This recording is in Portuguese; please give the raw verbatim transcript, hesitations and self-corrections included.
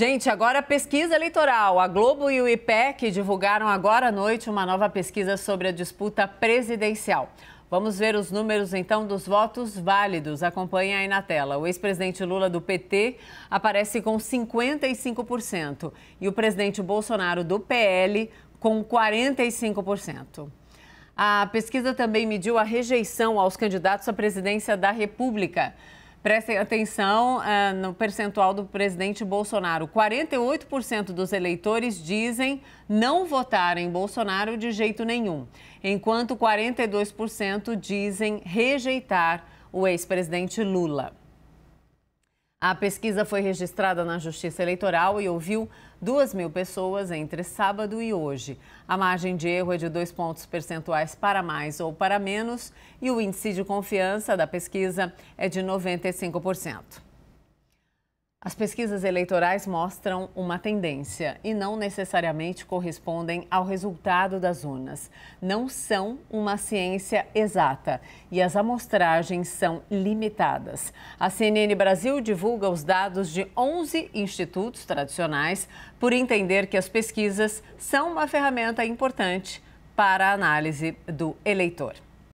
Gente, agora a pesquisa eleitoral. A Globo e o I P E C divulgaram agora à noite uma nova pesquisa sobre a disputa presidencial. Vamos ver os números, então, dos votos válidos. Acompanhe aí na tela. O ex-presidente Lula do P T aparece com cinquenta e cinco por cento e o presidente Bolsonaro do P L com quarenta e cinco por cento. A pesquisa também mediu a rejeição aos candidatos à presidência da República. Prestem atenção uh, no percentual do presidente Bolsonaro. quarenta e oito por cento dos eleitores dizem não votar em Bolsonaro de jeito nenhum, enquanto quarenta e dois por cento dizem rejeitar o ex-presidente Lula. A pesquisa foi registrada na Justiça Eleitoral e ouviu duas mil pessoas entre sábado e hoje. A margem de erro é de dois pontos percentuais para mais ou para menos e o índice de confiança da pesquisa é de noventa e cinco por cento. As pesquisas eleitorais mostram uma tendência e não necessariamente correspondem ao resultado das urnas. Não são uma ciência exata e as amostragens são limitadas. A C N N Brasil divulga os dados de onze institutos tradicionais por entender que as pesquisas são uma ferramenta importante para a análise do eleitor.